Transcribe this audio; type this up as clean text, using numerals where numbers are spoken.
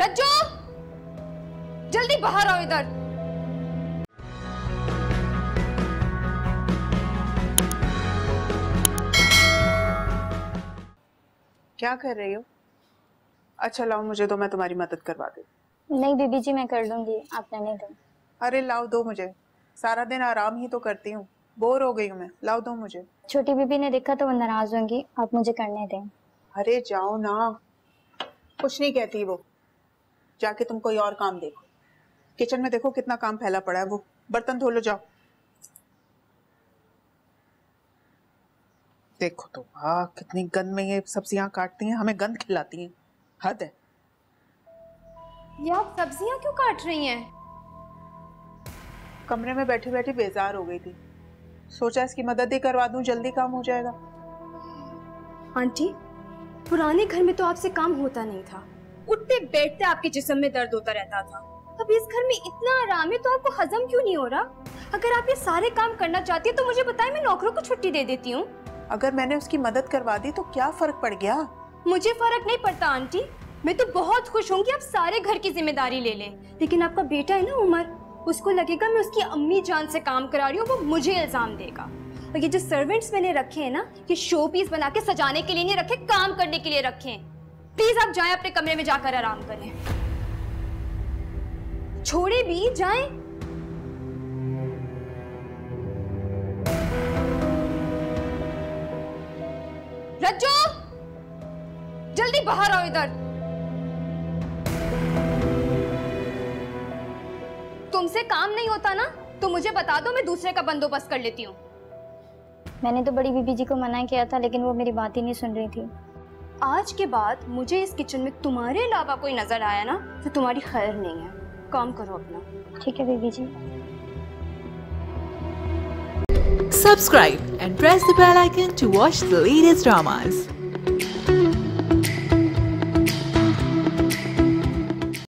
रज्जू, जल्दी बाहर आओ इधर। क्या कर रही हो? अच्छा लाओ मुझे दो, मैं तुम्हारी मदद करवा दूं। नहीं बीबी जी मैं कर लूंगी, आपने नहीं दो। अरे लाओ दो मुझे, सारा दिन आराम ही तो करती हूँ, बोर हो गई हूँ मैं, लाओ दो मुझे। छोटी बीबी ने देखा तो वो नाराज होंगी, आप मुझे करने दें। अरे जाओ ना, कुछ नहीं कहती वो, जाके तुम कोई और काम देखो। किचन में देखो कितना काम फैला पड़ा है, वो बर्तन धो लो जाओ। देखो तो वाह कितनी गंद में ये सब्जियां काटती हैं, हमें गंद खिलाती हैं, हद है। ये आप सब्जियां क्यों काट रही हैं? कमरे में बैठी बैठी बेजार हो गई थी, सोचा इसकी मदद ही करवा दूं, जल्दी काम हो जाएगा। आंटी पुराने घर में तो आपसे काम होता नहीं था, उठते बैठते आपके जिस्म में दर्द होता रहता था, अब इस घर में इतना आराम है तो आपको हजम क्यों नहीं हो रहा? अगर आप ये सारे काम करना चाहती है तो मुझे बताएं, मैं नौकरों को छुट्टी दे देती हूँ। अगर मैंने उसकी मदद करवा दी तो क्या फर्क पड़ गया? मुझे फर्क नहीं पड़ता आंटी, मैं तो बहुत खुश हूँ कि आप सारे घर की जिम्मेदारी ले लें, लेकिन आपका बेटा है ना उमर, उसको लगेगा मैं उसकी अम्मी जान से काम करा रही हूँ, वो मुझे इल्जाम देगा। और ये जो सर्वेंट्स मैंने रखे हैं ना, ये शो पीस बना के सजाने के लिए नहीं रखे, काम करने के लिए रखे। प्लीज आप जाए अपने कमरे में जाकर आराम करें। छोड़े भी जाए, रज्जू जल्दी बाहर आओ इधर। तुमसे काम नहीं होता ना तो मुझे बता दो, मैं दूसरे का बंदोबस्त कर लेती हूँ। मैंने तो बड़ी बीबी जी को मना किया था लेकिन वो मेरी बात ही नहीं सुन रही थी। आज के बाद मुझे इस किचन में तुम्हारे अलावा कोई नजर आया ना तो तुम्हारी खैर नहीं है, काम करो अपना। ठीक है बीबी जी। Subscribe and press the bell icon to watch the latest dramas.